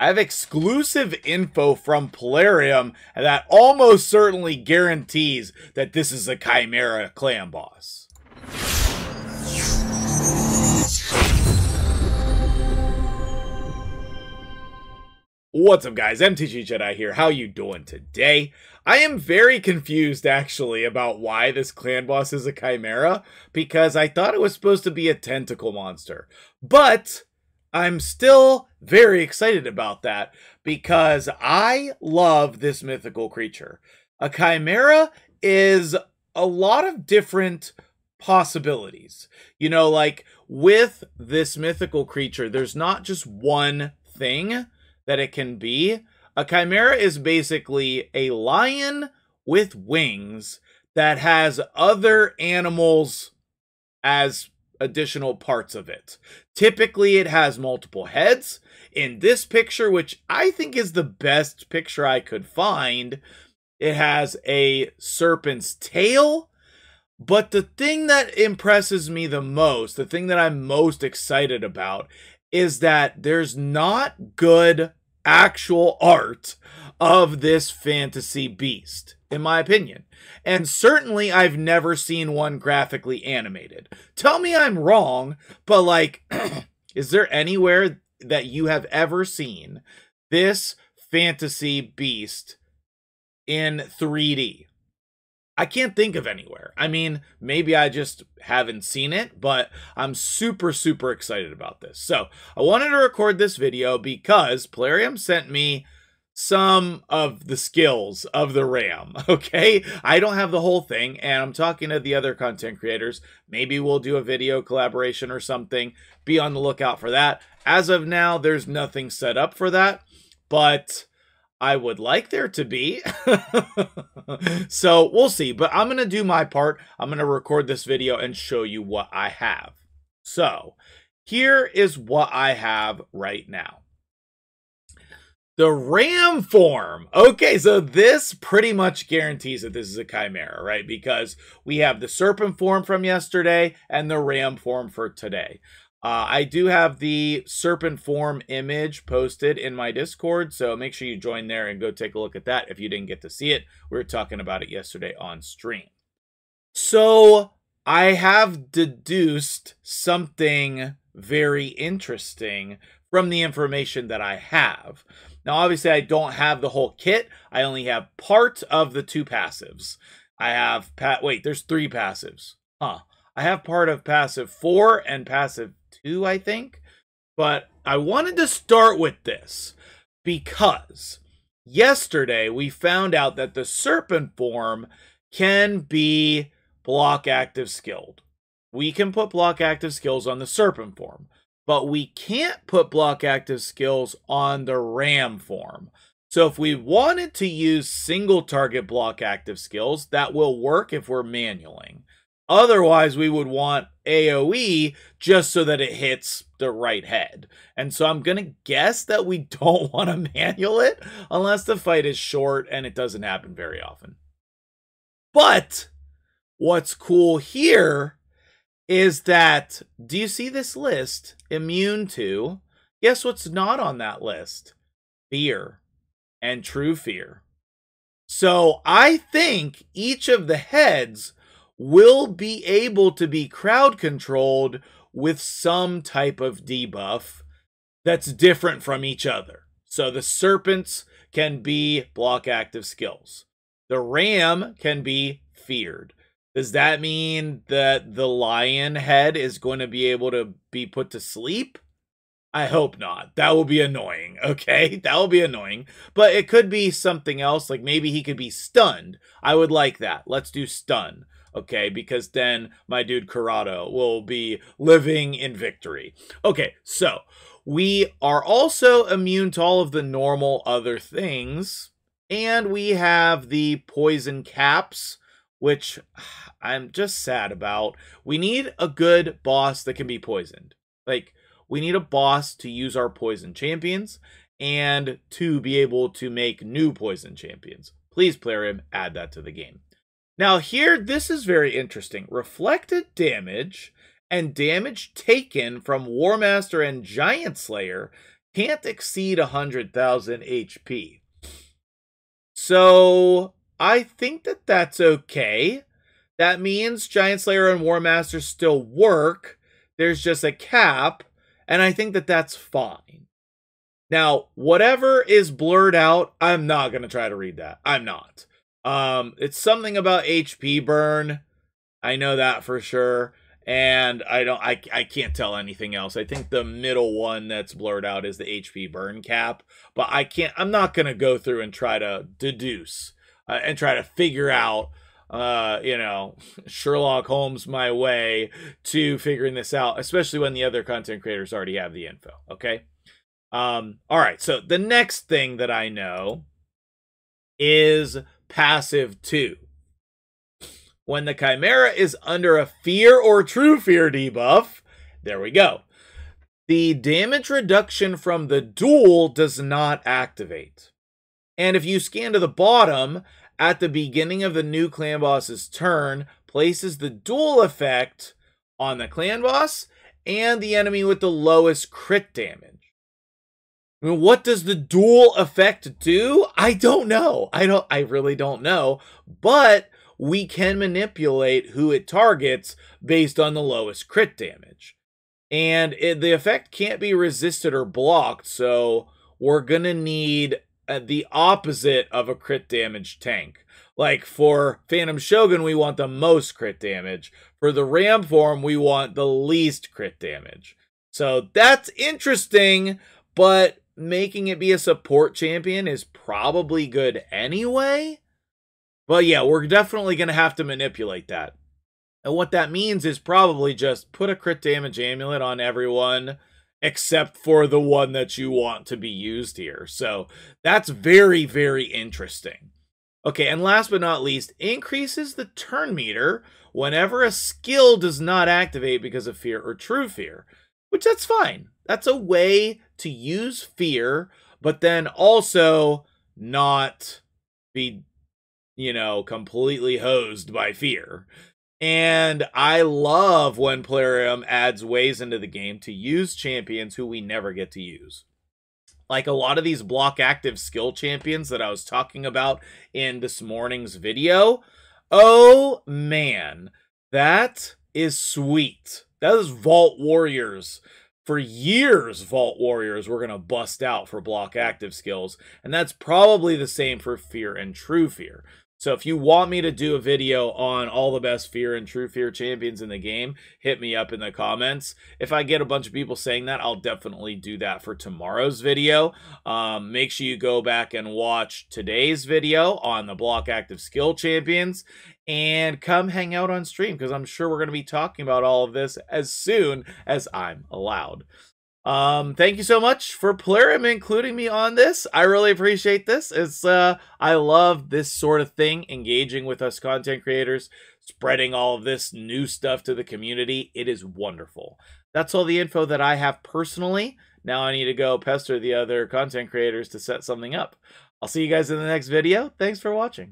I have exclusive info from Plarium that almost certainly guarantees that this is a Chimera clan boss. What's up guys, MTG Jedi here, how you doing today? I am very confused actually about why this clan boss is a Chimera, because I thought it was supposed to be a tentacle monster, but I'm still very excited about that because I love this mythical creature. A Chimera is a lot of different possibilities. You know, like with this mythical creature, there's not just one thing that it can be. A Chimera is basically a lion with wings that has other animals as additional parts of it. Typically, it has multiple heads. In this picture, which I think is the best picture I could find, it has a serpent's tail. But the thing that impresses me the most, the thing that I'm most excited about, is that there's not good actual art of this fantasy beast, in my opinion. And certainly I've never seen one graphically animated. Tell me I'm wrong, but like, is there anywhere that you have ever seen this fantasy beast in 3D? I can't think of anywhere. I mean, maybe I just haven't seen it, but I'm super, super excited about this. So I wanted to record this video because Plarium sent me some of the skills of the RAM, okay? I don't have the whole thing, and I'm talking to the other content creators. Maybe we'll do a video collaboration or something. Be on the lookout for that. As of now, there's nothing set up for that, but I would like there to be. So we'll see, but I'm going to do my part. I'm going to record this video and show you what I have. So here is what I have right now. The Ram Form. Okay, so this pretty much guarantees that this is a Chimera, right? Because we have the Serpent Form from yesterday and the Ram Form for today. I do have the Serpent Form image posted in my Discord, so make sure you join there and go take a look at that if you didn't get to see it. We were talking about it yesterday on stream. So I have deduced something very interesting from the information that I have. Now, obviously, I don't have the whole kit. I only have part of the two passives. I have, wait, there's three passives. Huh. I have part of passive 4 and passive 2, I think. But I wanted to start with this because yesterday we found out that the Serpent Form can be block active skilled. We can put block active skills on the Serpent Form, but we can't put block active skills on the Ram Form. So if we wanted to use single target block active skills, that will work if we're manualing. Otherwise, we would want AoE just so that it hits the right head. And so I'm going to guess that we don't want to manual it unless the fight is short, and it doesn't happen very often. But what's cool here is that, do you see this list? Immune to. Guess what's not on that list? Fear and true fear. So I think each of the heads will be able to be crowd controlled with some type of debuff that's different from each other. So the serpents can be block active skills. The ram can be feared. Does that mean that the lion head is going to be able to be put to sleep? I hope not. That will be annoying, okay? That will be annoying. But it could be something else, like maybe he could be stunned. I would like that. Let's do stun. Okay, because then my dude Corrado will be living in victory. Okay, so we are also immune to all of the normal other things. And we have the poison caps, which I'm just sad about. We need a good boss that can be poisoned. Like, we need a boss to use our poison champions and to be able to make new poison champions. Please, Plarium, add that to the game. Now here, this is very interesting. Reflected damage and damage taken from Warmaster and Giant Slayer can't exceed 100,000 HP. So I think that that's okay. That means Giant Slayer and Warmaster still work. There's just a cap, and I think that that's fine. Now, whatever is blurred out, I'm not going to try to read that. I'm not. It's something about HP burn. I know that for sure. And I can't tell anything else. I think the middle one that's blurred out is the HP burn cap, but I'm not going to go through and try to deduce and try to figure out, you know, Sherlock Holmes my way to figuring this out, especially when the other content creators already have the info. Okay. All right. So the next thing that I know is passive 2. When the Chimera is under a fear or true fear debuff, there we go, the damage reduction from the duel does not activate. And if you scan to the bottom, at the beginning of the new clan boss's turn, places the duel effect on the clan boss and the enemy with the lowest crit damage. I mean, what does the dual effect do? I don't know. I really don't know, but we can manipulate who it targets based on the lowest crit damage. And the effect can't be resisted or blocked, so we're going to need the opposite of a crit damage tank. Like for Phantom Shogun, we want the most crit damage. For the Ram Form, we want the least crit damage. So that's interesting, but making it be a support champion is probably good anyway. But yeah, we're definitely going to have to manipulate that. And what that means is probably just put a crit damage amulet on everyone except for the one that you want to be used here. So that's very, very interesting. Okay, and last but not least, increases the turn meter whenever a skill does not activate because of fear or true fear, which that's fine. That's a way to use fear, but then also not be, you know, completely hosed by fear. And I love when Plarium adds ways into the game to use champions who we never get to use. Like a lot of these block active skill champions that I was talking about in this morning's video. Oh man, that is sweet. That is Vault Warriors. For years, Vault Warriors were going to bust out for block active skills, and that's probably the same for fear and true fear. So if you want me to do a video on all the best fear and true fear champions in the game, hit me up in the comments. If I get a bunch of people saying that, I'll definitely do that for tomorrow's video. Make sure you go back and watch today's video on the block active skill champions and come hang out on stream, because I'm sure we're going to be talking about all of this as soon as I'm allowed. Thank you so much for Plarium including me on this. I really appreciate this. It's, I love this sort of thing, engaging with us content creators, spreading all of this new stuff to the community. It is wonderful. That's all the info that I have personally. Now I need to go pester the other content creators to set something up. I'll see you guys in the next video. Thanks for watching.